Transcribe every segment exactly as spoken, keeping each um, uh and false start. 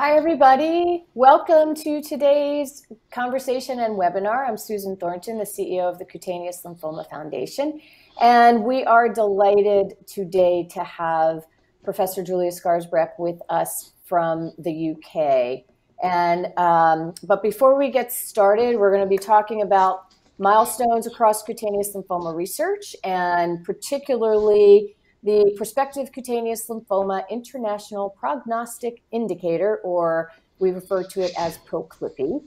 Hi, everybody. Welcome to today's conversation and webinar. I'm Susan Thornton, the C E O of the Cutaneous Lymphoma Foundation, and we are delighted today to have Professor Julia Scarisbrick with us from the U K. And um, but before we get started, we're going to be talking about milestones across cutaneous lymphoma research, and particularly the Prospective Cutaneous Lymphoma International Prognostic Indicator, or we refer to it as ProCLIPI.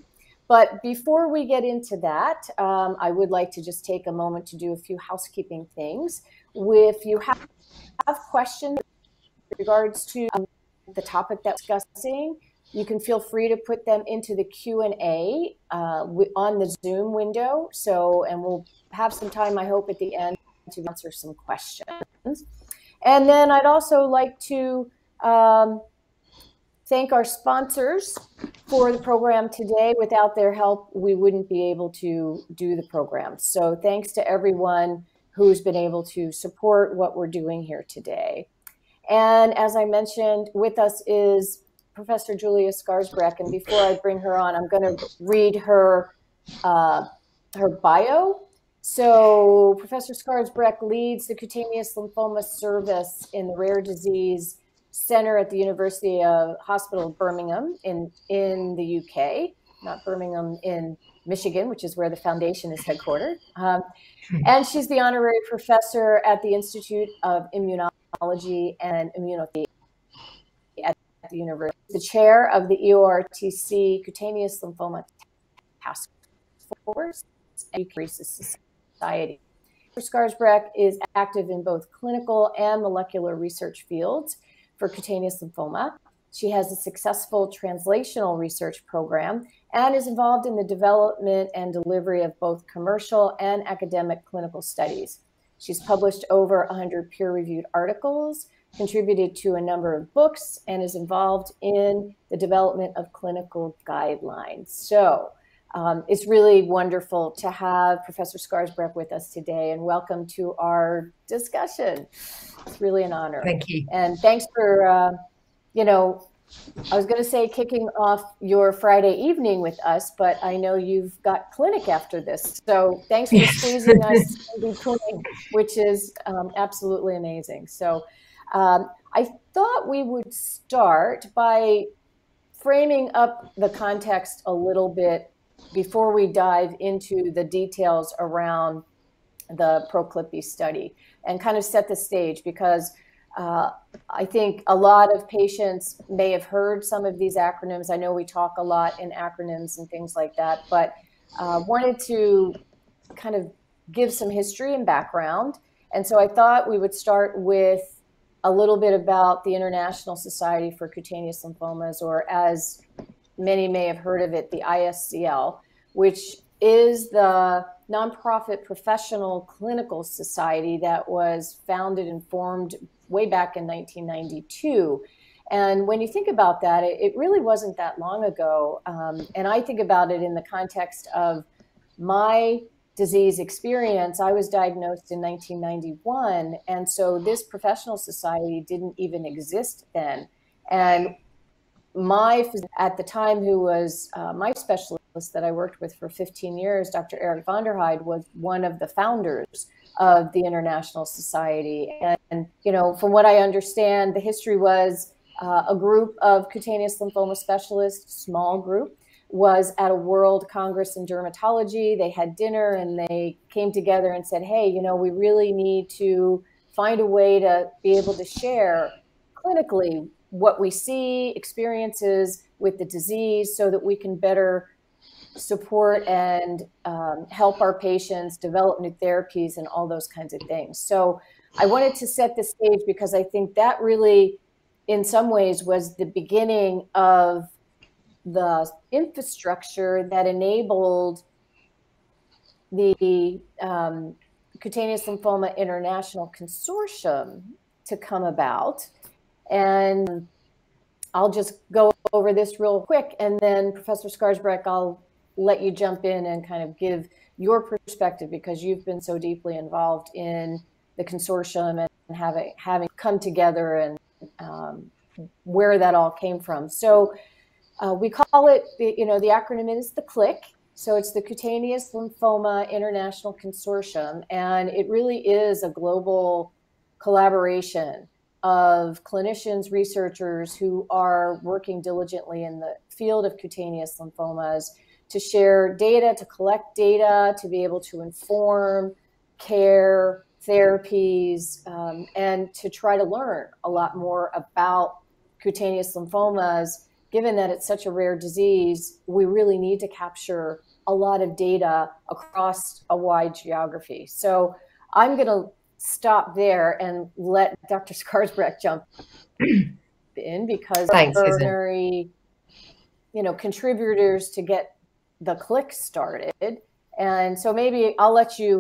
But before we get into that, um, I would like to just take a moment to do a few housekeeping things. If you have, have questions in regards to um, the topic that we're discussing, you can feel free to put them into the Q and A uh, on the Zoom window. So, and we'll have some time, I hope, at the end to answer some questions. And then I'd also like to um, thank our sponsors for the program today. Without their help, we wouldn't be able to do the program. So thanks to everyone who's been able to support what we're doing here today. And as I mentioned, with us is Professor Julia Scarisbrick. And before I bring her on, I'm going to read her, uh, her bio. So Professor Scarisbrick leads the Cutaneous Lymphoma Service in the Rare Disease Center at the University of Hospitals Birmingham in, in the U K, not Birmingham in Michigan, which is where the foundation is headquartered. Um, and she's the honorary professor at the Institute of Immunology and Immunotherapy at the university, the chair of the E O R T C Cutaneous Lymphoma Task Force, Apheresis Society. Professor Scarisbrick is active in both clinical and molecular research fields for cutaneous lymphoma. She has a successful translational research program and is involved in the development and delivery of both commercial and academic clinical studies. She's published over one hundred peer-reviewed articles, contributed to a number of books, and is involved in the development of clinical guidelines. So, Um, it's really wonderful to have Professor Scarisbrick with us today, and welcome to our discussion. It's really an honor. Thank you. And thanks for, uh, you know, I was going to say kicking off your Friday evening with us, but I know you've got clinic after this. So thanks for yes. squeezing us in between, which is um, absolutely amazing. So um, I thought we would start by framing up the context a little bit before we dive into the details around the ProCLIPI study, and kind of set the stage, because uh, I think a lot of patients may have heard some of these acronyms. I know we talk a lot in acronyms and things like that, but uh, wanted to kind of give some history and background. And so I thought we would start with a little bit about the International Society for Cutaneous Lymphomas, or as many may have heard of it, the I S C L, which is the nonprofit professional clinical society that was founded and formed way back in nineteen ninety-two. And when you think about that, it really wasn't that long ago. Um, and I think about it in the context of my disease experience. I was diagnosed in nineteen ninety-one. And so this professional society didn't even exist then. And my, at the time, who was uh, my specialist that I worked with for fifteen years, Doctor Eric Vonderheide, was one of the founders of the International Society. And, and you know, from what I understand, the history was uh, a group of cutaneous lymphoma specialists, small group, was at a World Congress in Dermatology. They had dinner and they came together and said, hey, you know, we really need to find a way to be able to share clinically what we see, experiences with the disease, so that we can better support and um, help our patients develop new therapies and all those kinds of things. So I wanted to set the stage, because I think that really, in some ways, was the beginning of the infrastructure that enabled the um, Cutaneous Lymphoma International Consortium to come about. And I'll just go over this real quick, and then Professor Scarisbrick, I'll let you jump in and kind of give your perspective, because you've been so deeply involved in the consortium and having having come together, and um, where that all came from. So Uh, we call it, you know, the acronym is the C L I C. So it's the Cutaneous Lymphoma International Consortium, and it really is a global collaboration of clinicians, researchers who are working diligently in the field of cutaneous lymphomas to share data, to collect data, to be able to inform care, therapies, um, and to try to learn a lot more about cutaneous lymphomas. Given that it's such a rare disease, we really need to capture a lot of data across a wide geography. So I'm going to stop there and let Doctor Scarisbrick jump in, because Thanks, the primary, you know, contributors to get the C L I C started. And so maybe I'll let you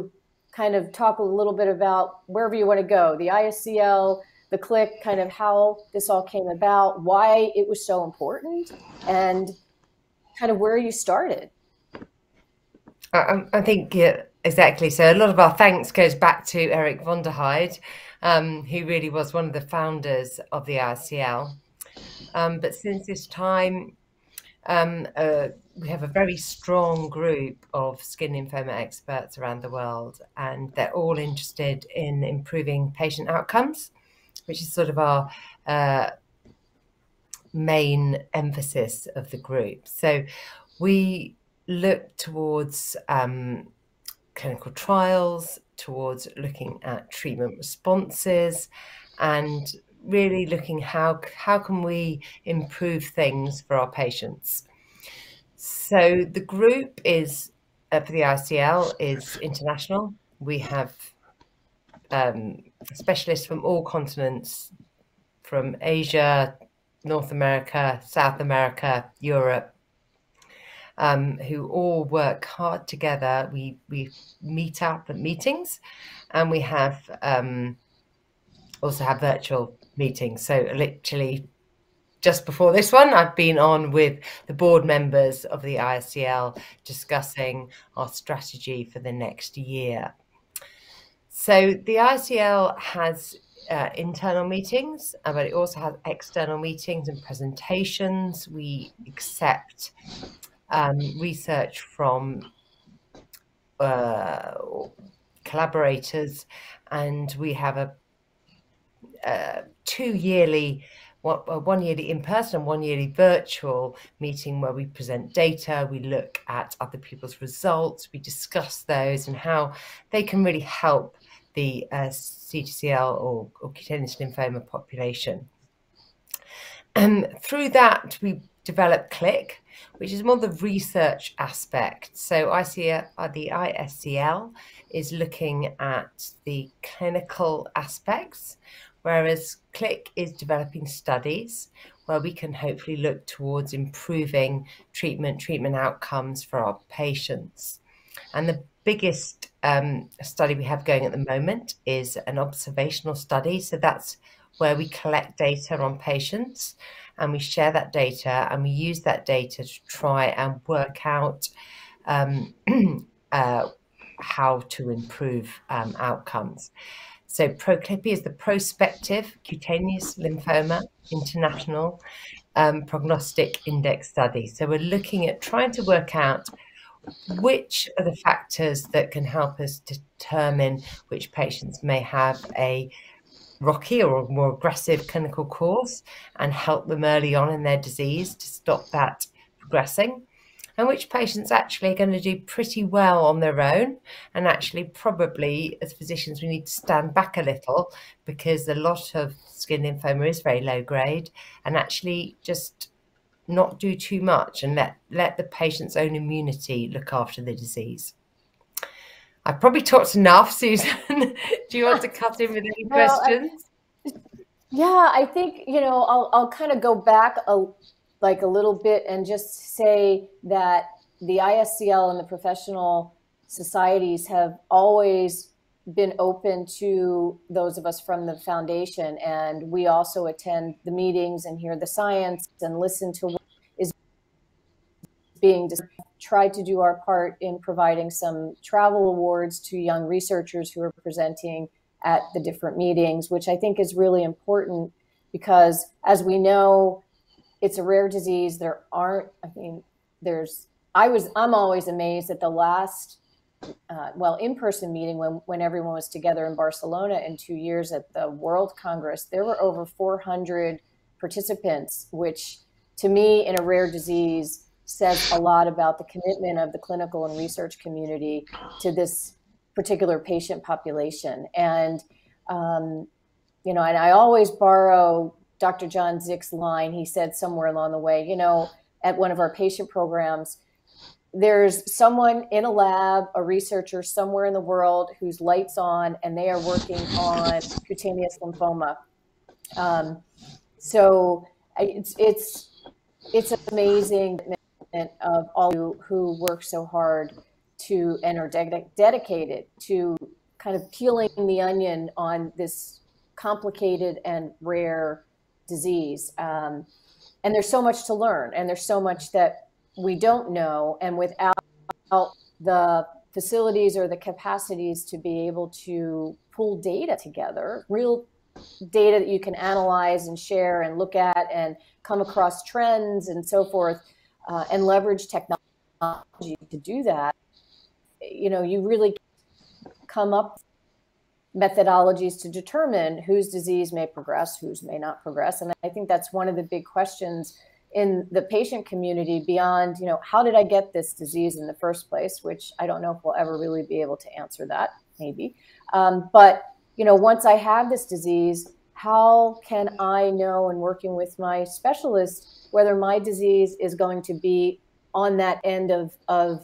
kind of talk a little bit about wherever you want to go, the I S C L, the C L I C, kind of how this all came about, why it was so important, and kind of where you started. I, I think, yeah, exactly. So a lot of our thanks goes back to Eric Vonderheide, um, who really was one of the founders of the I S C L. Um, but since this time, um, uh, we have a very strong group of skin lymphoma experts around the world, and they're all interested in improving patient outcomes, which is sort of our uh, main emphasis of the group. So we look towards um, clinical trials, towards looking at treatment responses, and really looking how, how can we improve things for our patients. So the group is, uh, for the I S C L, is international. We have um, specialists from all continents, from Asia, North America, South America, Europe, um, who all work hard together. We, we meet up at meetings, and we have um, also have virtual meetings. So literally just before this one, I've been on with the board members of the I S C L discussing our strategy for the next year. So the I S C L has uh, internal meetings, but it also has external meetings and presentations. We accept um, research from uh, collaborators, and we have a, a two yearly, one yearly in-person and one yearly virtual meeting where we present data, we look at other people's results, we discuss those and how they can really help the uh, C L I C or, or cutaneous lymphoma population. And um, through that, we developed C L I C, which is more the research aspect. So I C L, uh, the I S C L is looking at the clinical aspects, whereas C L I C is developing studies where we can hopefully look towards improving treatment, treatment outcomes for our patients. And the biggest um, study we have going at the moment is an observational study. So that's where we collect data on patients and we share that data, and we use that data to try and work out um, uh, how to improve um, outcomes. So ProCLIPI is the Prospective Cutaneous Lymphoma International um, Prognostic Index Study. So we're looking at trying to work out which are the factors that can help us determine which patients may have a rocky or more aggressive clinical course and help them early on in their disease to stop that progressing, and which patients actually are going to do pretty well on their own. And actually, probably as physicians, we need to stand back a little, because a lot of skin lymphoma is very low grade, and actually just not do too much and let, let the patient's own immunity look after the disease. I've probably talked enough, Susan. Do you want to cut in with any well, questions? I, yeah, I think, you know, I'll, I'll kind of go back a like a little bit and just say that the I S C L and the professional societies have always been open to those of us from the foundation. And we also attend the meetings and hear the science and listen to what is being discussed. Tried to do our part in providing some travel awards to young researchers who are presenting at the different meetings, which I think is really important, because as we know, It's a rare disease. There aren't, I mean, there's, I was, I'm always amazed at the last, uh, well, in-person meeting when, when everyone was together in Barcelona in two years at the World Congress, there were over four hundred participants, which to me in a rare disease says a lot about the commitment of the clinical and research community to this particular patient population. And, um, you know, and I always borrow Doctor John Zick's line. He said somewhere along the way, you know, at one of our patient programs, there's someone in a lab, a researcher somewhere in the world whose light's on and they are working on cutaneous lymphoma. Um, so it's, it's, it's amazing of all you who work so hard to and are de dedicated to kind of peeling the onion on this complicated and rare disease. Um, and there's so much to learn, and there's so much that we don't know. And without the facilities or the capacities to be able to pull data together, real data that you can analyze and share and look at and come across trends and so forth, uh, and leverage technology to do that, you know, you really come up methodologies to determine whose disease may progress, whose may not progress. And I think that's one of the big questions in the patient community beyond, you know, how did I get this disease in the first place, which I don't know if we'll ever really be able to answer that, maybe. Um, but, you know, once I have this disease, how can I know in working with my specialist whether my disease is going to be on that end of, of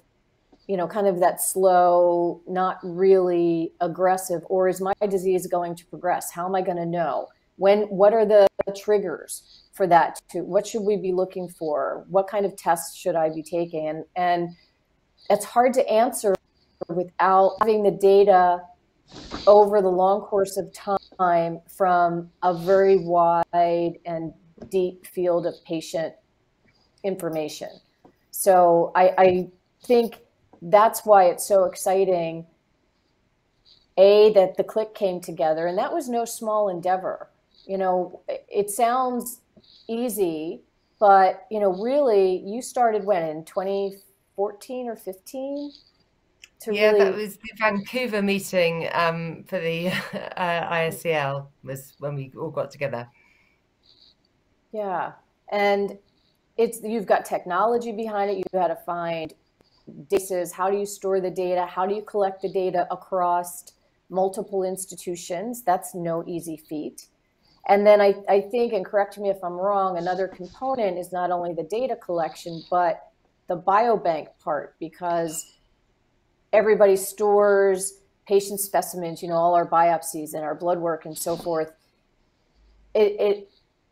you know, kind of that slow, not really aggressive, or is my disease going to progress? How am I going to know? When, what are the triggers for that? To, what should we be looking for? What kind of tests should I be taking? And, and it's hard to answer without having the data over the long course of time from a very wide and deep field of patient information. So I, I think that's why it's so exciting, A, that the C L I C came together, and that was no small endeavor. You know, it sounds easy, but, you know, really, you started when, in twenty fourteen or fifteen? To yeah, really... that was the Vancouver meeting um, for the uh, I S C L was when we all got together. Yeah, and it's, you've got technology behind it. You've got to find databases. How do you store the data? How do you collect the data across multiple institutions? That's no easy feat. And then I, I think, and correct me if I'm wrong, another component is not only the data collection, but the biobank part, because everybody stores patient specimens, you know, all our biopsies and our blood work and so forth it, it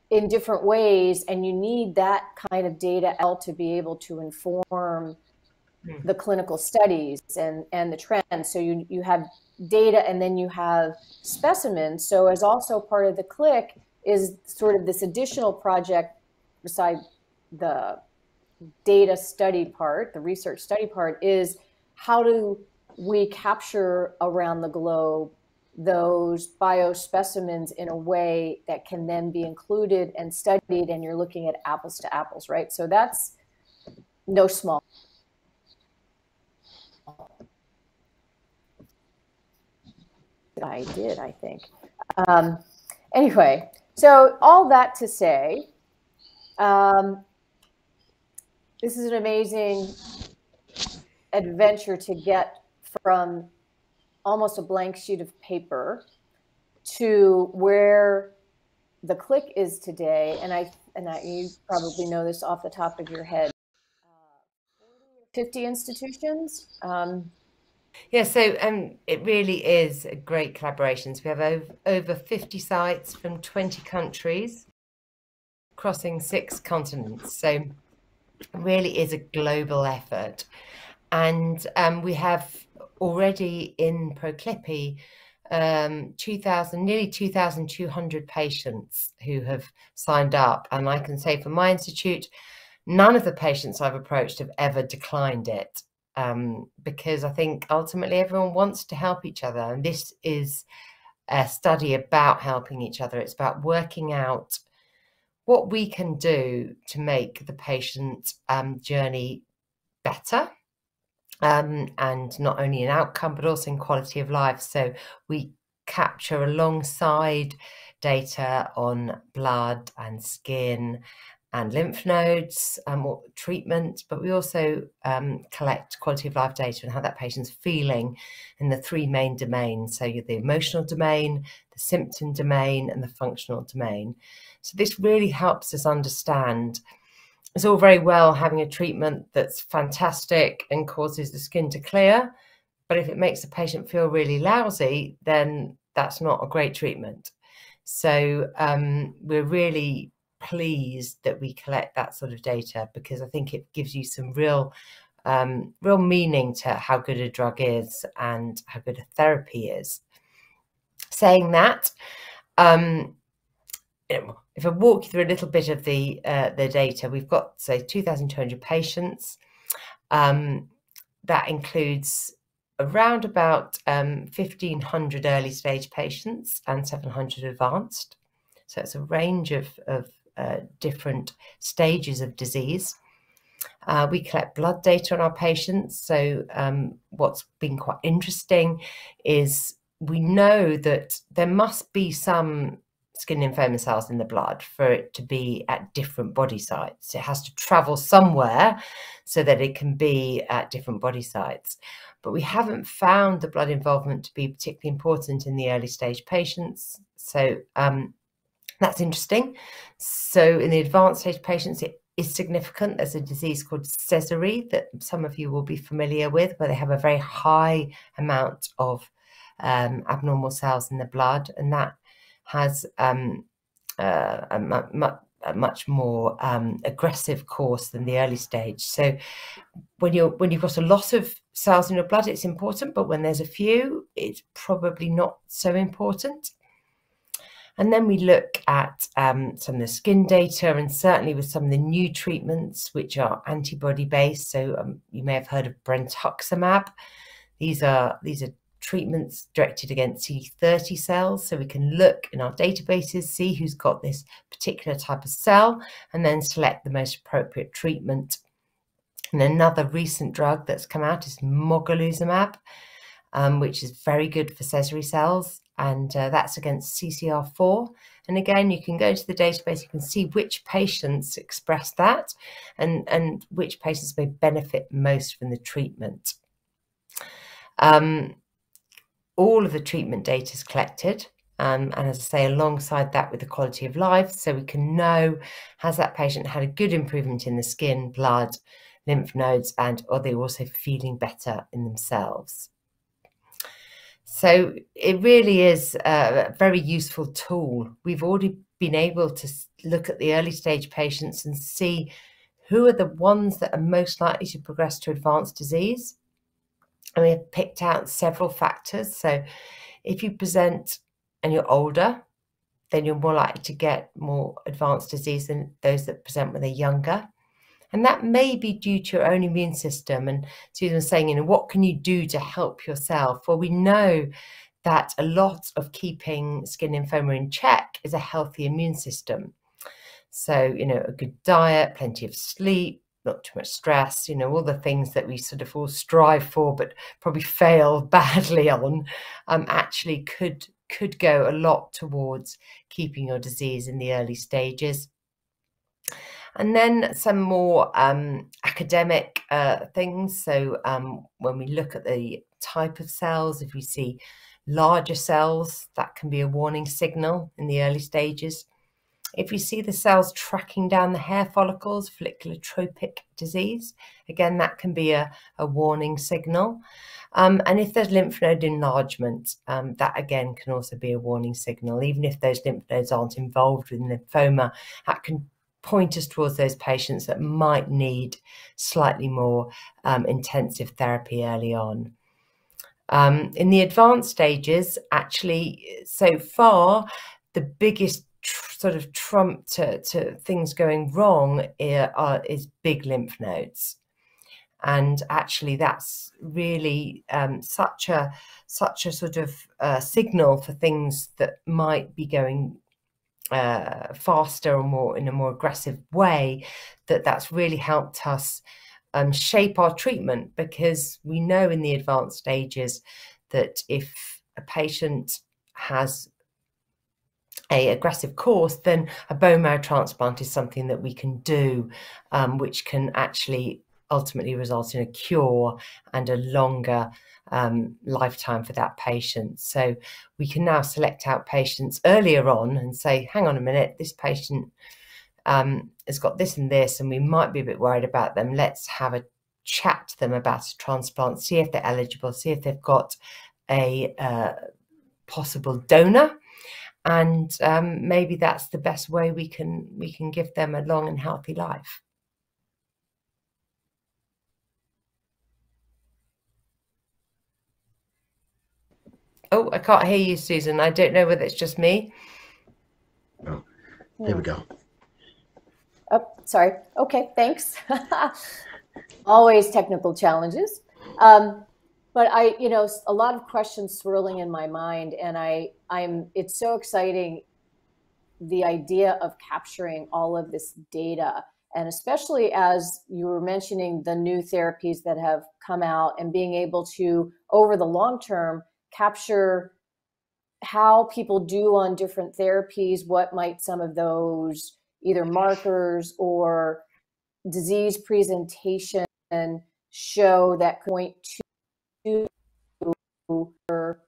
in different ways. And you need that kind of data out to be able to inform the clinical studies and, and the trends. So you, you have data and then you have specimens. So as also part of the C L I C is sort of this additional project beside the data study part, the research study part, is how do we capture around the globe those biospecimens in a way that can then be included and studied, and you're looking at apples to apples, right? So that's no small. I did, I think. Um, anyway, so all that to say, um, this is an amazing adventure to get from almost a blank sheet of paper to where the C L I C is today. And I, and I, you probably know this off the top of your head. fifty institutions. Um, Yeah, so um, it really is a great collaboration. So we have over, over fifty sites from twenty countries, crossing six continents. So it really is a global effort. And um, we have already in ProCLIPI um, two thousand, nearly two thousand two hundred patients who have signed up. And I can say for my institute, none of the patients I've approached have ever declined it. Um, because I think ultimately everyone wants to help each other. And this is a study about helping each other. It's about working out what we can do to make the patient um, journey better, um, and not only in outcome, but also in quality of life. So we capture alongside data on blood and skin and lymph nodes and um, treatment, but we also um, collect quality of life data and how that patient's feeling in the three main domains. So the emotional domain, the symptom domain, and the functional domain. So this really helps us understand. It's all very well having a treatment that's fantastic and causes the skin to clear, but if it makes the patient feel really lousy, then that's not a great treatment. So um, we're really pleased that we collect that sort of data, because I think it gives you some real, um, real meaning to how good a drug is and how good a therapy is. Saying that, um, if I walk you through a little bit of the uh, the data, we've got, say, two thousand two hundred patients. Um, that includes around about um, fifteen hundred early stage patients and seven hundred advanced. So it's a range of, of uh, different stages of disease. Uh, we collect blood data on our patients. So um, what's been quite interesting is we know that there must be some skin lymphoma cells in the blood for it to be at different body sites. It has to travel somewhere so that it can be at different body sites. But we haven't found the blood involvement to be particularly important in the early stage patients. So um, that's interesting. So in the advanced stage patients, it is significant. There's a disease called Sézary that some of you will be familiar with, where they have a very high amount of um, abnormal cells in the blood. And that has um, uh, a, mu a much more um, aggressive course than the early stage. So when, you're, when you've got a lot of cells in your blood, it's important, but when there's a few, it's probably not so important. And then we look at um, some of the skin data, and certainly with some of the new treatments, which are antibody-based. So um, you may have heard of Brentuximab. These are, these are treatments directed against C thirty cells. So we can look in our databases, see who's got this particular type of cell, and then select the most appropriate treatment. And another recent drug that's come out is mogamulizumab, um, which is very good for Sézary cells. And uh, that's against C C R four. And again, you can go to the database, you can see which patients express that and, and which patients may benefit most from the treatment. Um, all of the treatment data is collected. Um, and as I say, alongside that with the quality of life, so we can know, has that patient had a good improvement in the skin, blood, lymph nodes, and are they also feeling better in themselves? So it really is a very useful tool. We've already been able to look at the early stage patients and see who are the ones that are most likely to progress to advanced disease. And we have picked out several factors. So if you present and you're older, then you're more likely to get more advanced disease than those that present when they're younger. And that may be due to your own immune system. And Susan was saying, you know, what can you do to help yourself? Well, we know that a lot of keeping skin lymphoma in check is a healthy immune system. So, you know, a good diet, plenty of sleep, not too much stress, you know, all the things that we sort of all strive for, but probably fail badly on, um, actually could, could go a lot towards keeping your disease in the early stages. And then some more um, academic uh, things. So um, when we look at the type of cells, if we see larger cells, that can be a warning signal in the early stages. If you see the cells tracking down the hair follicles, follicular tropic disease, again, that can be a, a warning signal. Um, and if there's lymph node enlargement, um, that again can also be a warning signal. Even if those lymph nodes aren't involved in lymphoma, that can point us towards those patients that might need slightly more um, intensive therapy early on. Um, in the advanced stages, actually, so far, the biggest tr sort of trump to, to things going wrong are, are, is big lymph nodes. And actually, that's really um, such a such a sort of uh, signal for things that might be going uh, faster or more in a more aggressive way, that that's really helped us um, shape our treatment, because we know in the advanced stages that if a patient has a aggressive course, then a bone marrow transplant is something that we can do, um, which can actually ultimately result in a cure and a longer um, lifetime for that patient. So we can now select out patients earlier on and say, hang on a minute, this patient um, has got this and this, and we might be a bit worried about them. Let's have a chat to them about a transplant, see if they're eligible, see if they've got a uh, possible donor. And um, maybe that's the best way we can we can give them a long and healthy life. Oh, I can't hear you, Susan. I don't know whether it's just me. Oh, there we go. Oh, sorry. Okay, thanks. Always technical challenges. Um, But I, you know, a lot of questions swirling in my mind, and I, I'm, it's so exciting, the idea of capturing all of this data, and especially as you were mentioning the new therapies that have come out and being able to, over the long term, capture how people do on different therapies, what might some of those either markers or disease presentation show that point to. Or,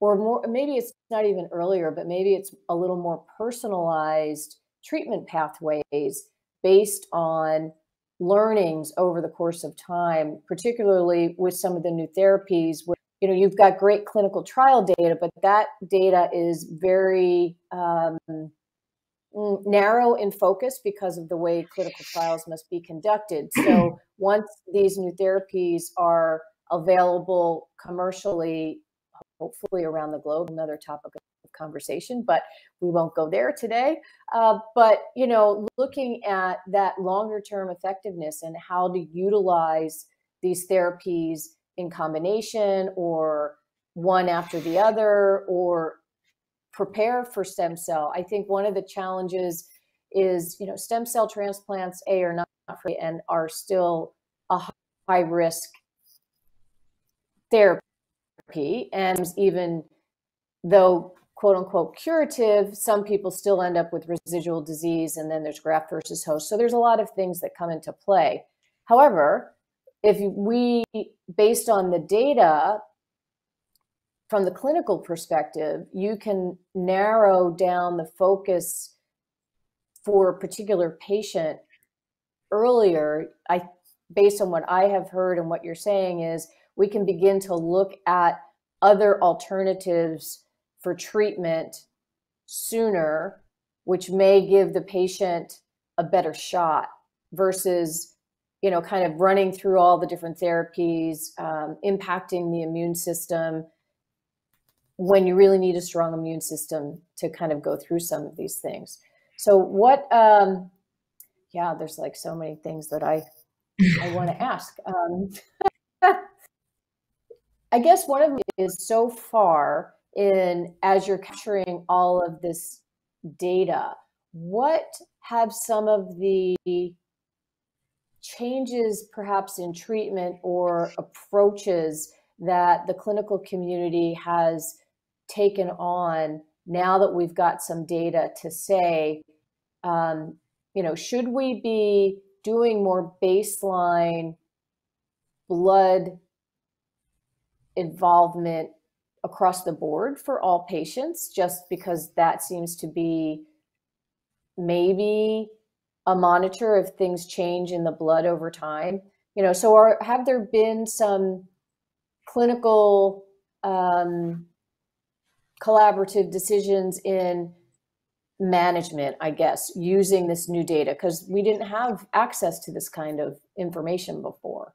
or more, maybe it's not even earlier, but maybe it's a little more personalized treatment pathways based on learnings over the course of time, particularly with some of the new therapies where, you know, you've got great clinical trial data, but that data is very um, narrow in focus because of the way clinical trials must be conducted. So once these new therapies are available commercially, hopefully around the globe, another topic of conversation, but we won't go there today. Uh, but, you know, looking at that longer term effectiveness and how to utilize these therapies in combination or one after the other, or prepare for stem cell. I think one of the challenges is, you know, stem cell transplants, A, are not free and are still a high risk therapy, and even though quote unquote curative, some people still end up with residual disease, and then there's graft versus host. So there's a lot of things that come into play. However, if we, based on the data from the clinical perspective, you can narrow down the focus for a particular patient earlier. I, based on what I have heard and what you're saying is, we can begin to look at other alternatives for treatment sooner, which may give the patient a better shot versus, you know, kind of running through all the different therapies, um, impacting the immune system when you really need a strong immune system to kind of go through some of these things. So what, um, yeah, there's like so many things that I, I want to ask. Um, I guess one of them is, so far in, as you're capturing all of this data, what have some of the changes perhaps in treatment or approaches that the clinical community has taken on now that we've got some data to say, um, you know, should we be doing more baseline blood involvement across the board for all patients, just because that seems to be maybe a monitor if things change in the blood over time, you know? So are, have there been some clinical um, collaborative decisions in management, I guess, using this new data? Because we didn't have access to this kind of information before.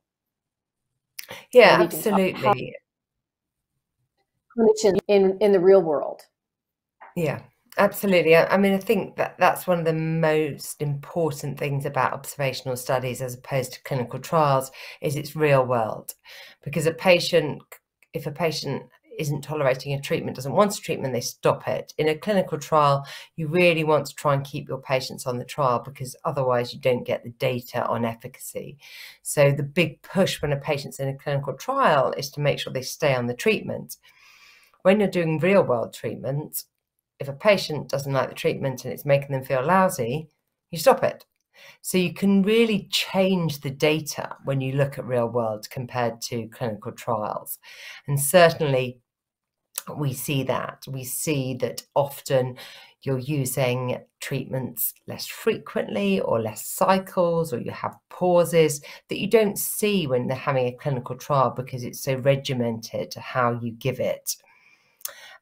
Yeah, absolutely. In, in the real world. Yeah, absolutely. I, I mean, I think that that's one of the most important things about observational studies as opposed to clinical trials, is it's real world. Because a patient, if a patient isn't tolerating a treatment, doesn't want a treatment, they stop it. In a clinical trial, you really want to try and keep your patients on the trial, because otherwise you don't get the data on efficacy. So the big push when a patient's in a clinical trial is to make sure they stay on the treatment. When you're doing real world treatment, if a patient doesn't like the treatment and it's making them feel lousy, you stop it. So you can really change the data when you look at real world compared to clinical trials. And certainly we see that. We see that often you're using treatments less frequently or less cycles, or you have pauses that you don't see when they're having a clinical trial, because it's so regimented how you give it.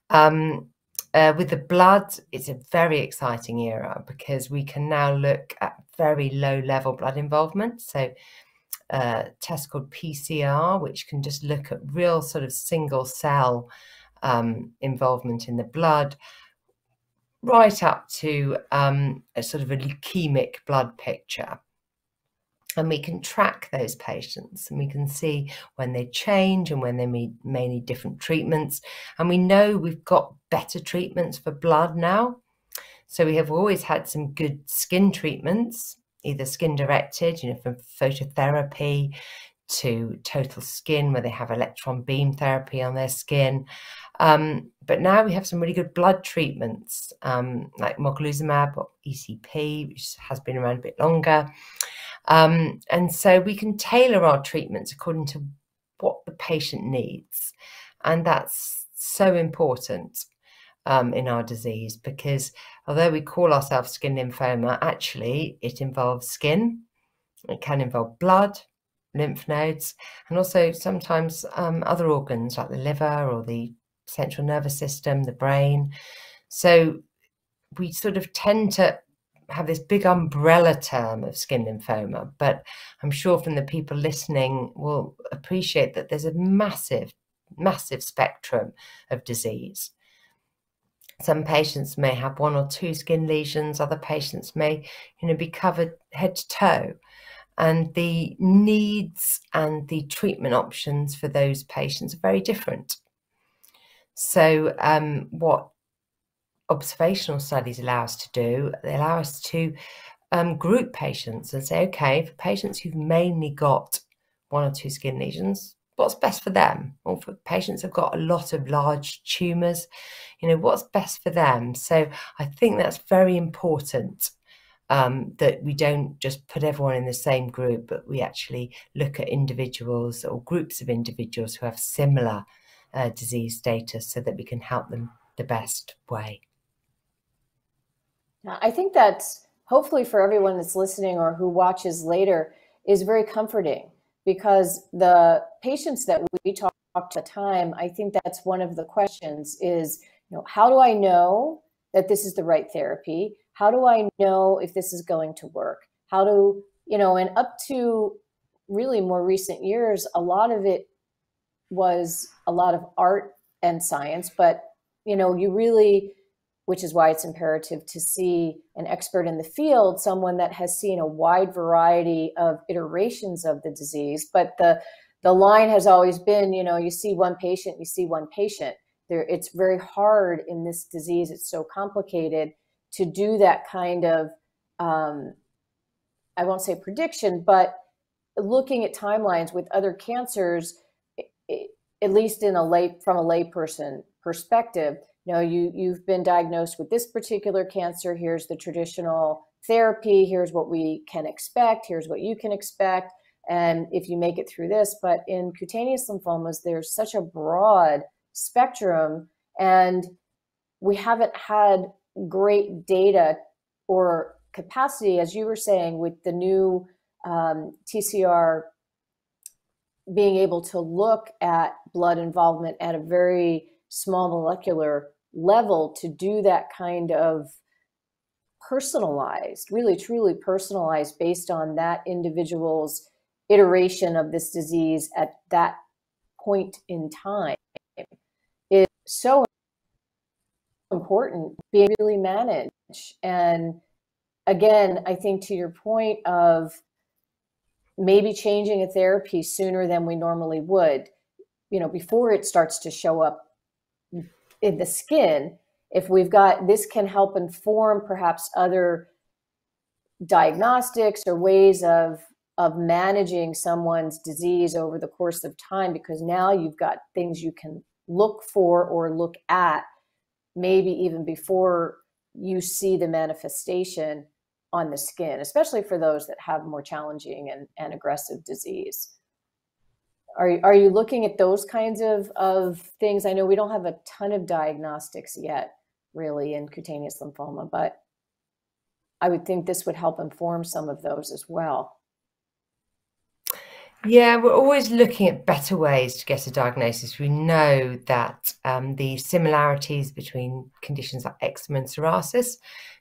Um, Uh, with the blood, it's a very exciting era, because we can now look at very low level blood involvement. So uh, a test called P C R, which can just look at real sort of single cell um, involvement in the blood, right up to um, a sort of a leukemic blood picture. And we can track those patients, and we can see when they change and when they may need different treatments. And we know we've got better treatments for blood now. So we have always had some good skin treatments, either skin directed, you know, from phototherapy to total skin, where they have electron beam therapy on their skin. Um, but now we have some really good blood treatments, um, like mogamulizumab or E C P, which has been around a bit longer. Um, and so we can tailor our treatments according to what the patient needs. And that's so important um, in our disease, because although we call ourselves skin lymphoma, actually it involves skin, it can involve blood, lymph nodes, and also sometimes um, other organs like the liver or the central nervous system, the brain. So we sort of tend to have this big umbrella term of skin lymphoma, but I'm sure from the people listening will appreciate that there's a massive, massive spectrum of disease. Some patients may have one or two skin lesions, other patients may, you know, be covered head to toe. And the needs and the treatment options for those patients are very different. So um, what observational studies allow us to do, they allow us to um, group patients and say, okay, for patients who've mainly got one or two skin lesions, what's best for them? Or for patients who've got a lot of large tumours, you know, what's best for them? So I think that's very important, um, that we don't just put everyone in the same group, but we actually look at individuals or groups of individuals who have similar uh, disease status, so that we can help them the best way. I think that hopefully for everyone that's listening or who watches later is very comforting, because the patients that we talk to at the time, I think that's one of the questions is, you know, how do I know that this is the right therapy? How do I know if this is going to work? How do, you know, and up to really more recent years, a lot of it was a lot of art and science, but, you know, you really, which is why it's imperative to see an expert in the field, someone that has seen a wide variety of iterations of the disease. But the, the line has always been, you know, you see one patient, you see one patient. There, it's very hard in this disease, it's so complicated to do that kind of, um, I won't say prediction, but looking at timelines with other cancers, it, it, at least in a lay, from a layperson perspective, you know, you, you've been diagnosed with this particular cancer, here's the traditional therapy, here's what we can expect, here's what you can expect, and if you make it through this. But in cutaneous lymphomas, there's such a broad spectrum, and we haven't had great data or capacity, as you were saying, with the new um, T C R, being able to look at blood involvement at a very small molecular level to do that kind of personalized, really truly personalized based on that individual's iteration of this disease at that point in time, is so important, being really managed. And again, I think to your point of maybe changing a therapy sooner than we normally would, you know, before it starts to show up in the skin, if we've got, this can help inform perhaps other diagnostics or ways of, of managing someone's disease over the course of time, because now you've got things you can look for or look at maybe even before you see the manifestation on the skin, especially for those that have more challenging and, and aggressive disease. Are, are you looking at those kinds of, of things? I know we don't have a ton of diagnostics yet, really, in cutaneous lymphoma, but I would think this would help inform some of those as well. Yeah, we're always looking at better ways to get a diagnosis. We know that um, the similarities between conditions like eczema and psoriasis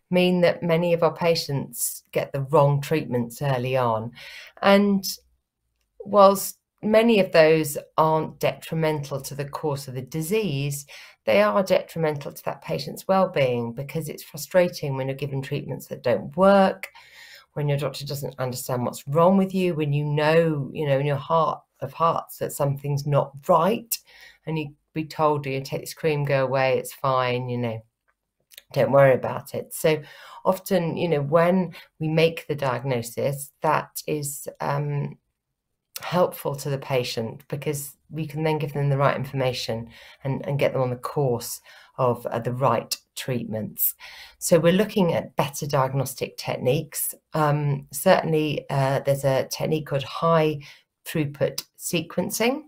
mean that many of our patients get the wrong treatments early on. And whilst many of those aren't detrimental to the course of the disease, they are detrimental to that patient's well-being, because it's frustrating when you're given treatments that don't work, when your doctor doesn't understand what's wrong with you, when you know, you know, in your heart of hearts that something's not right, and you be told, do you take this cream, go away, it's fine, you know, don't worry about it. So often, you know, when we make the diagnosis, that is um, helpful to the patient, because we can then give them the right information and, and get them on the course of uh, the right treatments. So we're looking at better diagnostic techniques. Um, certainly uh, there's a technique called high throughput sequencing,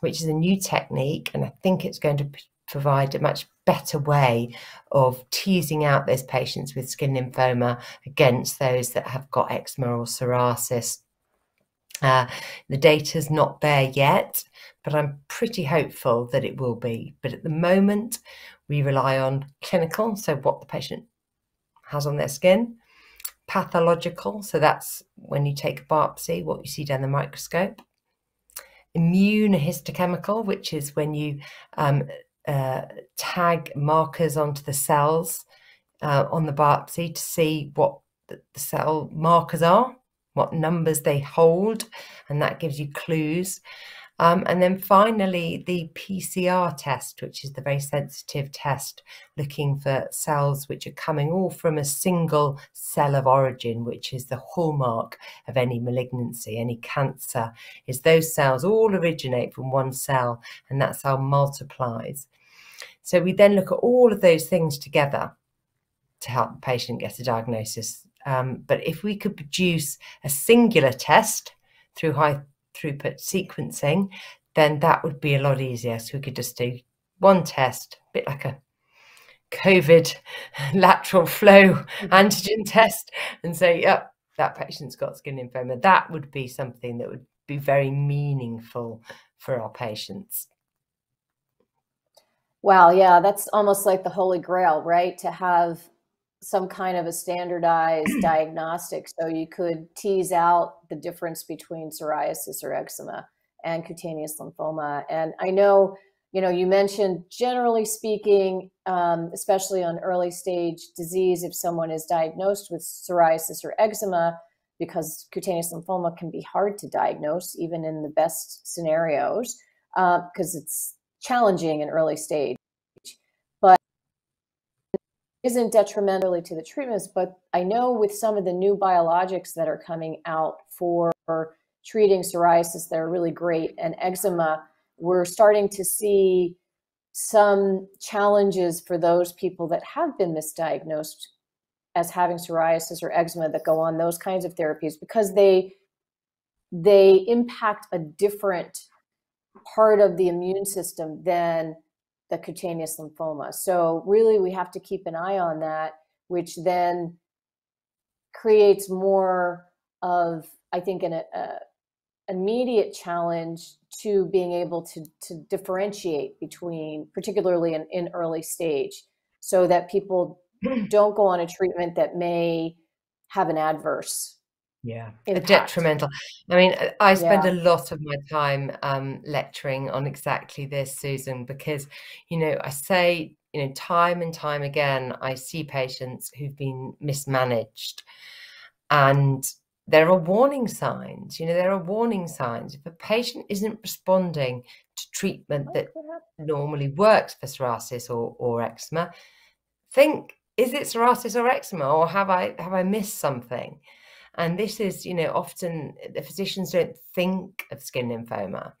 which is a new technique, and I think it's going to provide a much better way of teasing out those patients with skin lymphoma against those that have got eczema or psoriasis. Uh, the data's not there yet, but I'm pretty hopeful that it will be. But at the moment, we rely on clinical, so what the patient has on their skin, pathological, so that's when you take a biopsy, what you see down the microscope, immunohistochemical, which is when you um, uh, tag markers onto the cells uh, on the biopsy to see what the cell markers are, what numbers they hold, and that gives you clues. Um, and then finally, the P C R test, which is the very sensitive test looking for cells which are coming all from a single cell of origin, which is the hallmark of any malignancy, any cancer, is those cells all originate from one cell, and that cell multiplies. So we then look at all of those things together to help the patient get a diagnosis. Um, but if we could produce a singular test through high throughput sequencing, then that would be a lot easier. So we could just do one test, a bit like a COVID lateral flow antigen test, and say, yep, that patient's got skin lymphoma. That would be something that would be very meaningful for our patients. Wow, yeah, that's almost like the Holy Grail, right? To have some kind of a standardized diagnostic, so you could tease out the difference between psoriasis or eczema and cutaneous lymphoma. And I know, you know, you mentioned generally speaking, um, especially on early stage disease, if someone is diagnosed with psoriasis or eczema, because cutaneous lymphoma can be hard to diagnose even in the best scenarios, uh, because it's challenging in early stage. Isn't detrimental to the treatments, but I know with some of the new biologics that are coming out for treating psoriasis, they're really great, and eczema, we're starting to see some challenges for those people that have been misdiagnosed as having psoriasis or eczema that go on those kinds of therapies, because they they impact a different part of the immune system than the cutaneous lymphoma. So really we have to keep an eye on that, which then creates more of, I think, an a, immediate challenge to being able to, to differentiate between, particularly in, in early stage, so that people don't go on a treatment that may have an adverse yeah impact. Detrimental. I mean, I spend yeah. a lot of my time um lecturing on exactly this, Susan, because, you know, I say, you know, time and time again, I see patients who've been mismanaged, and There are warning signs. You know, there are warning signs. If a patient isn't responding to treatment that normally works for psoriasis or, or eczema, think, is it psoriasis or eczema, or have I have I missed something? And this is, you know, often the physicians don't think of skin lymphoma.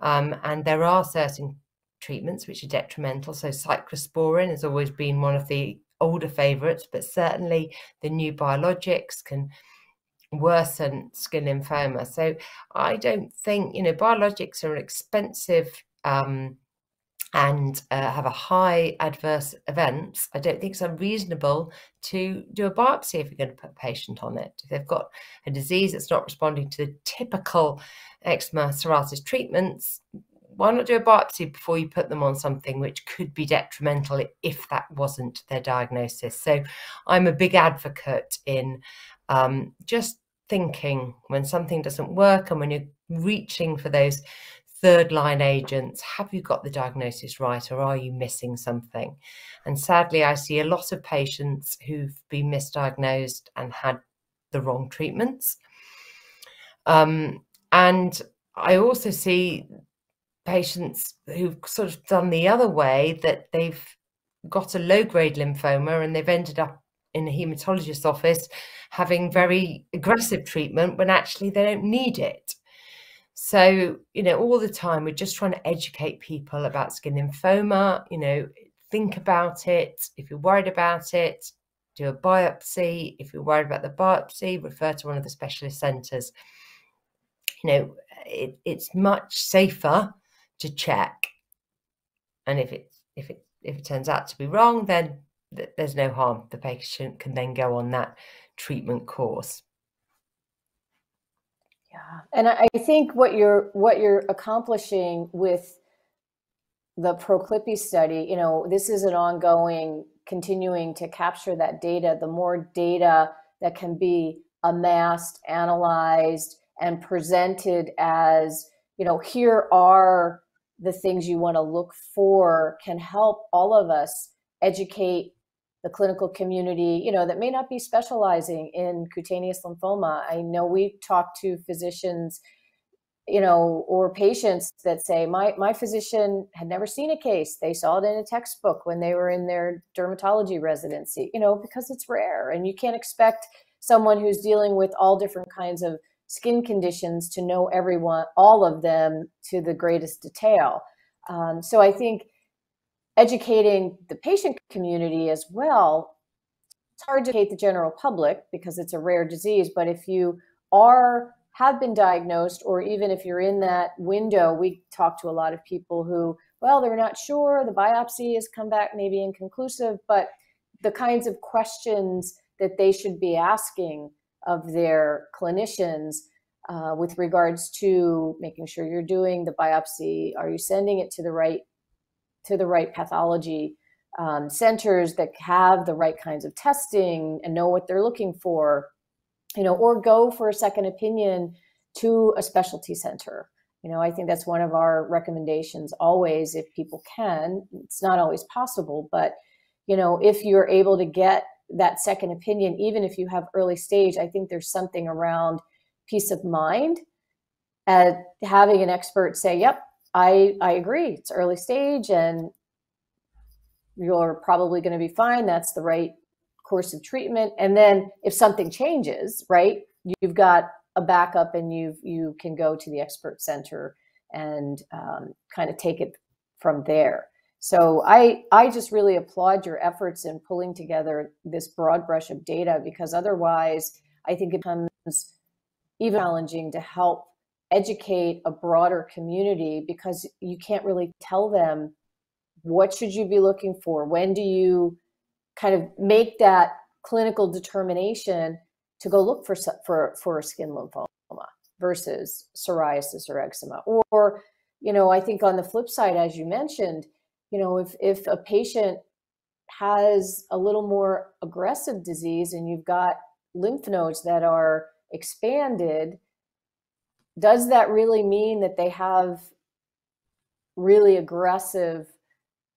Um, and there are certain treatments which are detrimental. So cyclosporin has always been one of the older favourites, but certainly the new biologics can worsen skin lymphoma. So I don't think, you know, biologics are expensive um, and uh, have a high adverse events. I don't think it's unreasonable to do a biopsy if you're going to put a patient on it. If they've got a disease that's not responding to the typical eczema psoriasis treatments, why not do a biopsy before you put them on something which could be detrimental if that wasn't their diagnosis? So I'm a big advocate in um, just thinking when something doesn't work and when you're reaching for those third line agents, have you got the diagnosis right, or are you missing something? And sadly, I see a lot of patients who've been misdiagnosed and had the wrong treatments. Um, and I also see patients who've sort of done the other way, that they've got a low-grade lymphoma and they've ended up in a haematologist's office having very aggressive treatment when actually they don't need it. So, you know, all the time we're just trying to educate people about skin lymphoma. You know, think about it. If you're worried about it, do a biopsy. If you're worried about the biopsy, refer to one of the specialist centres. You know, it, it's much safer to check, and if it if it if it turns out to be wrong, then th there's no harm. The patient can then go on that treatment course. Yeah, and I, I think what you're what you're accomplishing with the ProCLIPI study, you know, this is an ongoing, continuing to capture that data. The more data that can be amassed, analyzed, and presented as, you know, here are the things you want to look for, can help all of us educate the clinical community, you know, that may not be specializing in cutaneous lymphoma. I know we talk to physicians, you know, or patients that say, my, my physician had never seen a case. They saw it in a textbook when they were in their dermatology residency, you know, because it's rare, and you can't expect someone who's dealing with all different kinds of skin conditions to know everyone, all of them, to the greatest detail. Um, so I think educating the patient community as well, it's hard to educate the general public because it's a rare disease, but if you are, have been diagnosed, or even if you're in that window, we talk to a lot of people who, well, they're not sure, the biopsy has come back maybe inconclusive, but the kinds of questions that they should be asking of their clinicians uh, with regards to making sure you're doing the biopsy, are you sending it to the right to the right pathology um, centers that have the right kinds of testing and know what they're looking for, you know, or go for a second opinion to a specialty center. You know, I think that's one of our recommendations always, if people can. It's not always possible, but, you know, if you're able to get that second opinion, even if you have early stage, I think there's something around peace of mind at having an expert say, yep, I, I agree, it's early stage and you're probably going to be fine. That's the right course of treatment. And then if something changes, right, you've got a backup and you've, you can go to the expert center and um, kind of take it from there. So I, I just really applaud your efforts in pulling together this broad brush of data, because otherwise I think it becomes even challenging to help educate a broader community, because you can't really tell them what should you be looking for? When do you kind of make that clinical determination to go look for, for, for a skin lymphoma versus psoriasis or eczema? Or, you know, I think on the flip side, as you mentioned, you know, if, if a patient has a little more aggressive disease and you've got lymph nodes that are expanded, does that really mean that they have really aggressive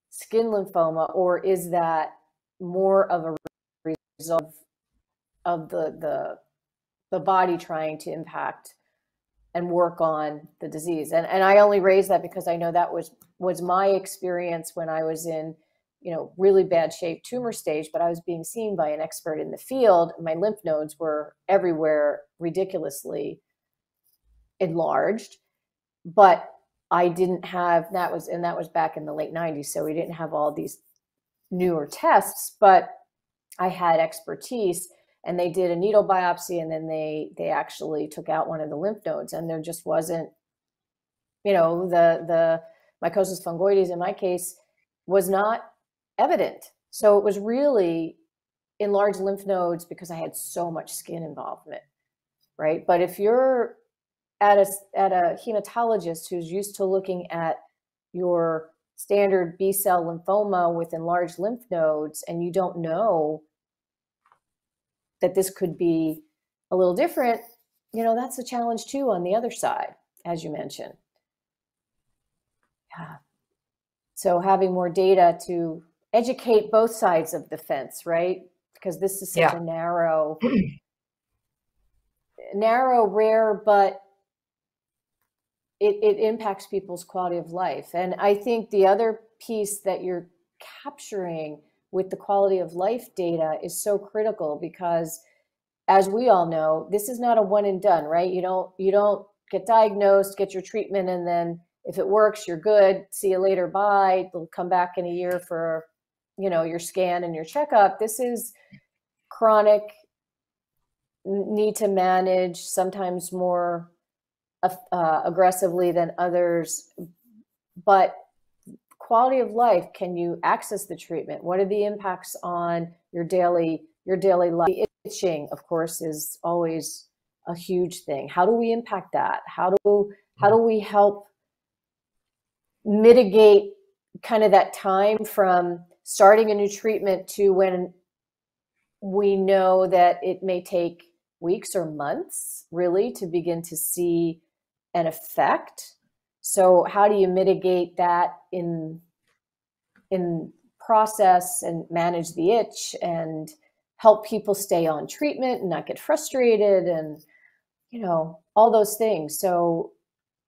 skin lymphoma, or is that more of a result of the, the the body trying to impact and work on the disease. And, and I only raise that because I know that was, was my experience when I was in, you know, really bad shape tumor stage, but I was being seen by an expert in the field. My lymph nodes were everywhere, ridiculously enlarged, but I didn't have, that was, and that was back in the late nineties. So we didn't have all these newer tests, but I had expertise, and they did a needle biopsy, and then they, they actually took out one of the lymph nodes, and there just wasn't, you know, the, the mycosis fungoides in my case was not evident. So it was really enlarged lymph nodes because I had so much skin involvement, right? But if you're at a, at a hematologist who's used to looking at your standard B-cell lymphoma with enlarged lymph nodes, and you don't know that this could be a little different, you know, that's a challenge too on the other side, as you mentioned. Yeah. So having more data to educate both sides of the fence, right? Because this is such yeah. a narrow, narrow, rare, but It, it impacts people's quality of life. And I think the other piece that you're capturing with the quality of life data is so critical, because as we all know, this is not a one and done, right? You don't, you don't get diagnosed, get your treatment, and then if it works, you're good, see you later, bye. They'll come back in a year for, you know, your scan and your checkup. This is chronic, need to manage, sometimes more Uh, aggressively than others, but quality of life. Can you access the treatment? What are the impacts on your daily, your daily life? The itching, of course, is always a huge thing. How do we impact that? How do, how do we help mitigate kind of that time from starting a new treatment to when we know that it may take weeks or months really to begin to see an effect? So how do you mitigate that in in process and manage the itch and help people stay on treatment and not get frustrated and, you know, all those things? So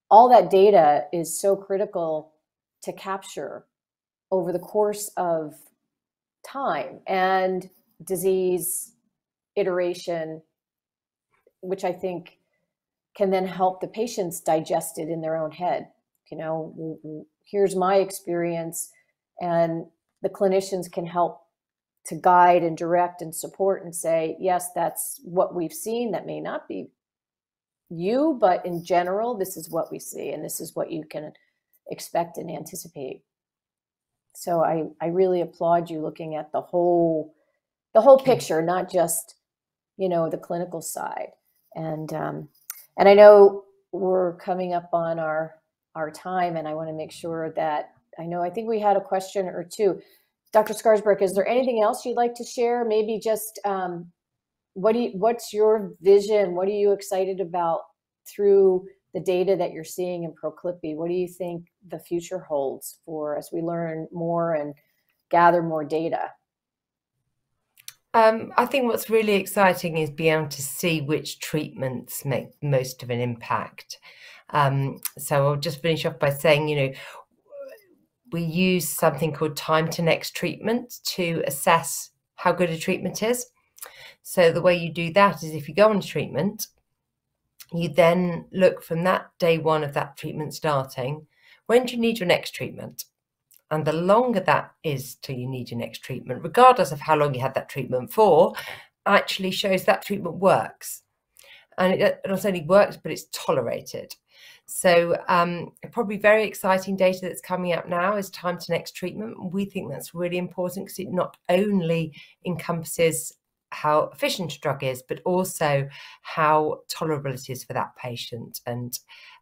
all that data is so critical to capture over the course of time and disease iteration, which I think can then help the patients digest it in their own head. You know, here's my experience, and the clinicians can help to guide and direct and support and say, yes, that's what we've seen. That may not be you, but in general, this is what we see, and this is what you can expect and anticipate. So I, I really applaud you looking at the whole, the whole picture, not just, you know, the clinical side. And um, and I know we're coming up on our our time, and I want to make sure that I know. I think we had a question or two. Doctor Scarisbrick, is there anything else you'd like to share? Maybe just um, what do you, what's your vision? What are you excited about through the data that you're seeing in ProCLIPI? What do you think the future holds for as we learn more and gather more data? Um, I think what's really exciting is being able to see which treatments make most of an impact. Um, so I'll just finish off by saying, you know, we use something called time to next treatment to assess how good a treatment is. So the way you do that is if you go on treatment, you then look from that day one of that treatment starting, when do you need your next treatment? And the longer that is till you need your next treatment, regardless of how long you had that treatment for, actually shows that treatment works. And it not only works, but it's tolerated. So um, probably very exciting data that's coming up now is time to next treatment. We think that's really important because it not only encompasses how efficient a drug is, but also how tolerable it is for that patient and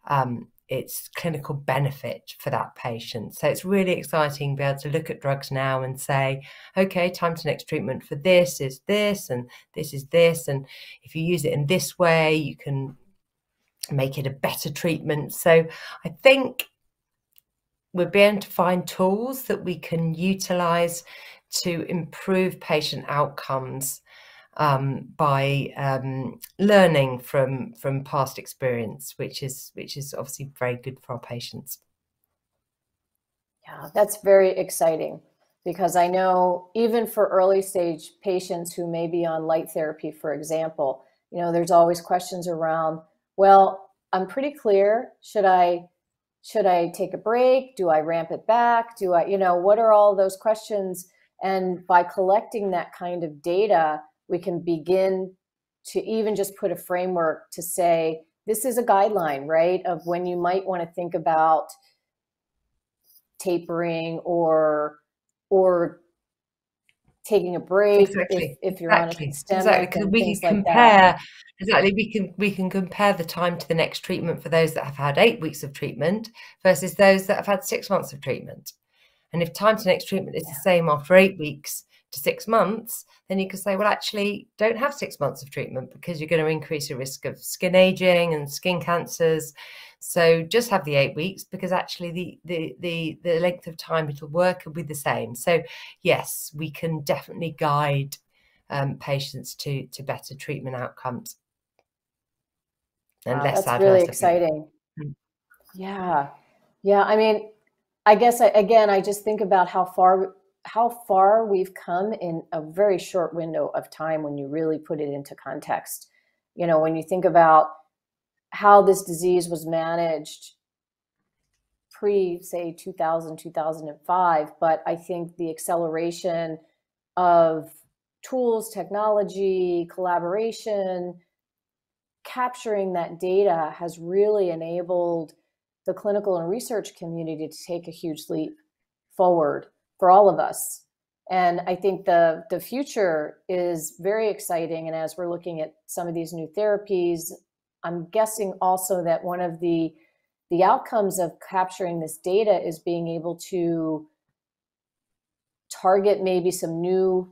um, its clinical benefit for that patient. So it's really exciting to be able to look at drugs now and say, okay, time to next treatment for this is this, and this is this. And if you use it in this way, you can make it a better treatment. So I think we're being to find tools that we can utilize to improve patient outcomes um, by um, learning from from past experience, which is which is obviously very good for our patients. Yeah, that's very exciting, because I know even for early stage patients who may be on light therapy, for example, you know, there's always questions around, well, I'm pretty clear. Should I, should I take a break? Do I ramp it back? Do I, you know, what are all those questions? And by collecting that kind of data, we can begin to even just put a framework to say, this is a guideline, right? Of when you might want to think about tapering or, or taking a break, exactly. if, if you're exactly. on a systemic, exactly, because we can compare like exactly we can we can compare the time to the next treatment for those that have had eight weeks of treatment versus those that have had six months of treatment. And if time to next treatment is yeah. the same after eight weeks to six months, then you could say, well, actually don't have six months of treatment because you're going to increase your risk of skin aging and skin cancers. So just have the eight weeks because actually the, the, the, the length of time it'll work will be the same. So yes, we can definitely guide um, patients to, to better treatment outcomes. And wow, less that's really exciting. Mm-hmm. Yeah. Yeah. I mean, I guess, I, again, I just think about how far, how far we've come in a very short window of time when you really put it into context. You know, when you think about how this disease was managed pre, say, two thousand, two thousand five, but I think the acceleration of tools, technology, collaboration, capturing that data has really enabled the clinical and research community to take a huge leap forward for all of us. And I think the, the future is very exciting. And as we're looking at some of these new therapies, I'm guessing also that one of the the outcomes of capturing this data is being able to target maybe some new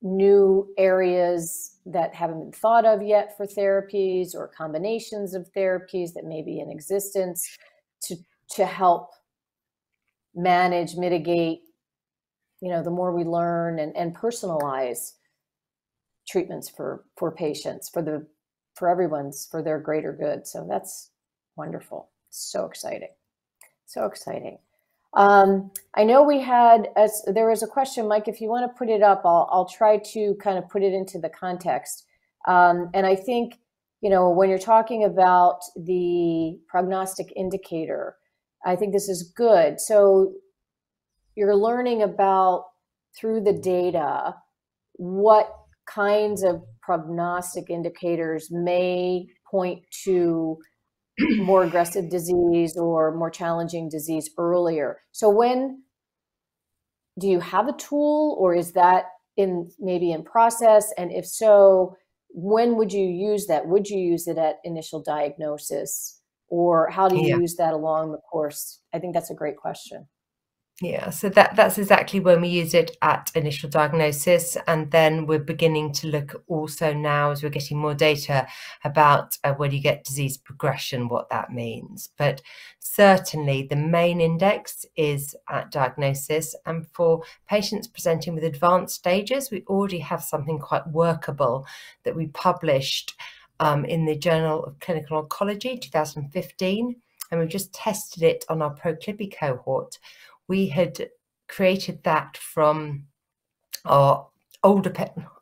new areas that haven't been thought of yet for therapies or combinations of therapies that may be in existence to to help manage, mitigate, you know, the more we learn and, and personalize treatments for for patients, for the for everyone's, for their greater good. So that's wonderful. So exciting. So exciting. Um, I know we had, as there was a question, Mike, if you want to put it up, I'll, I'll try to kind of put it into the context. Um, and I think, you know, when you're talking about the prognostic indicator, I think this is good. So you're learning about through the data, what kinds of prognostic indicators may point to more aggressive disease or more challenging disease earlier. So when do you have a tool, or is that in maybe in process? And if so, when would you use that? Would you use it at initial diagnosis, or how do you yeah. use that along the course? I think that's a great question. Yeah, so that that's exactly when we use it at initial diagnosis, and then we're beginning to look also now as we're getting more data about uh, when you get disease progression, what that means. But certainly the main index is at diagnosis, and for patients presenting with advanced stages, we already have something quite workable that we published um, in the Journal of Clinical Oncology two thousand fifteen, and we've just tested it on our ProCLIPI cohort. We had created that from our older,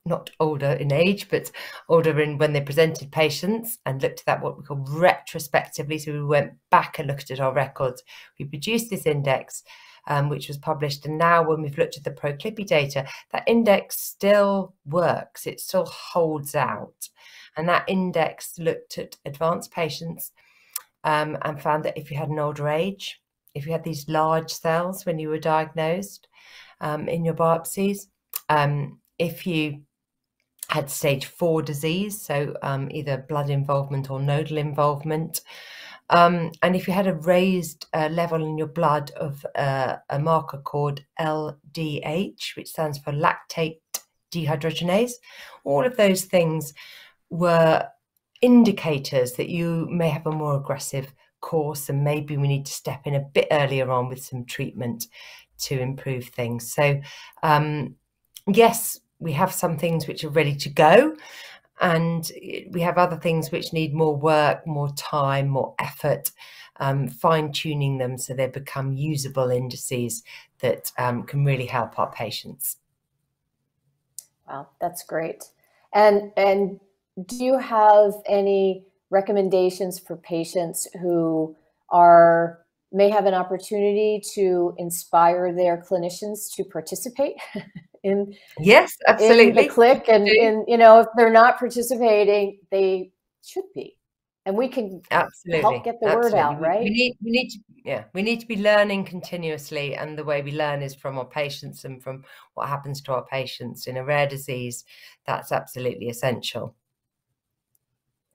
not older in age, but older in when they presented patients, and looked at that what we call retrospectively. So we went back and looked at our records. We produced this index, um, which was published. And now when we've looked at the ProCLIPI data, that index still works. It still holds out. And that index looked at advanced patients um, and found that if you had an older age, if you had these large cells when you were diagnosed um, in your biopsies, um, if you had stage four disease, so um, either blood involvement or nodal involvement, um, and if you had a raised uh, level in your blood of uh, a marker called L D H, which stands for lactate dehydrogenase, all of those things were indicators that you may have a more aggressive course, and maybe we need to step in a bit earlier on with some treatment to improve things. So um yes, we have some things which are ready to go, and we have other things which need more work, more time, more effort, um, fine-tuning them so they become usable indices that um, can really help our patients. Wow, that's great. And, and do you have any recommendations for patients who are may have an opportunity to inspire their clinicians to participate in, yes, absolutely. in the C L I C, and in, you know, if they're not participating, they should be, and we can absolutely help get the absolutely. word out, right? We need, we need to, yeah, we need to be learning continuously, and the way we learn is from our patients and from what happens to our patients in a rare disease. That's absolutely essential.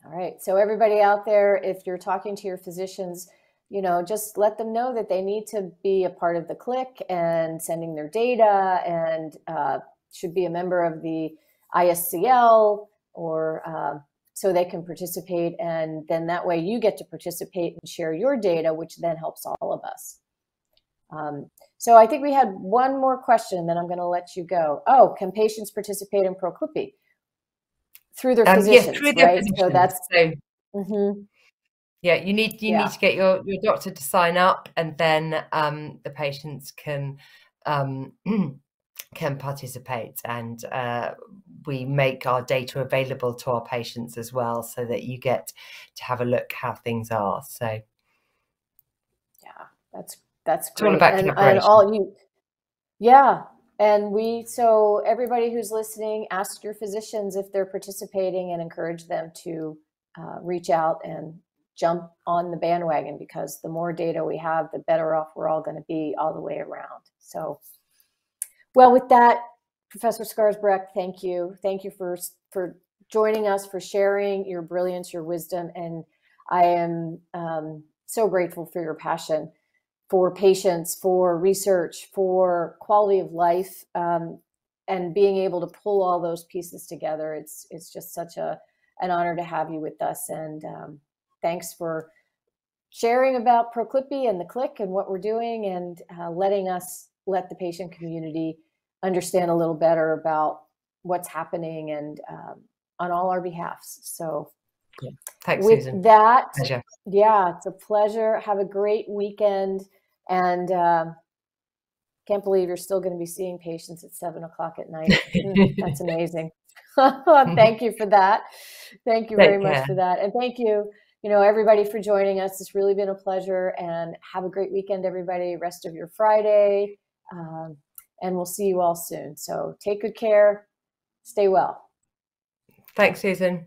All right, so everybody out there, if you're talking to your physicians, you know, just let them know that they need to be a part of the C L I C and sending their data, and uh, should be a member of the I S C L, or uh, so they can participate. And then that way you get to participate and share your data, which then helps all of us. Um, so I think we had one more question, then I'm going to let you go. Oh, can patients participate in ProCLIPI? Through their um, physicians, yes, through their right? Physicians. So that's... So. Mm-hmm. Yeah, you need you yeah. need to get your, your doctor to sign up, and then um, the patients can um, can participate, and uh, we make our data available to our patients as well, so that you get to have a look how things are. So, yeah, that's that's it's great. All about and, and all you, yeah, and we so everybody who's listening, ask your physicians if they're participating, and encourage them to uh, reach out and jump on the bandwagon, because the more data we have, the better off we're all going to be all the way around. So, well, with that, Professor Scarisbrick, thank you. Thank you for, for joining us, for sharing your brilliance, your wisdom. And I am um, so grateful for your passion for patients, for research, for quality of life, um, and being able to pull all those pieces together. It's, it's just such a, an honor to have you with us. And, um, thanks for sharing about ProCLIPI and the C L I C and what we're doing, and uh, letting us let the patient community understand a little better about what's happening, and um, on all our behalfs. So yeah. Thanks, with Susan. that, pleasure. yeah, it's a pleasure. Have a great weekend, and uh, can't believe you're still going to be seeing patients at seven o'clock at night. That's amazing. Thank you for that. Thank you Take very much care. for that. And thank you. You know, everybody for joining us. It's really been a pleasure, and have a great weekend, everybody. Rest of your Friday, um, and we'll see you all soon. So take good care. Stay well. Thanks, Susan.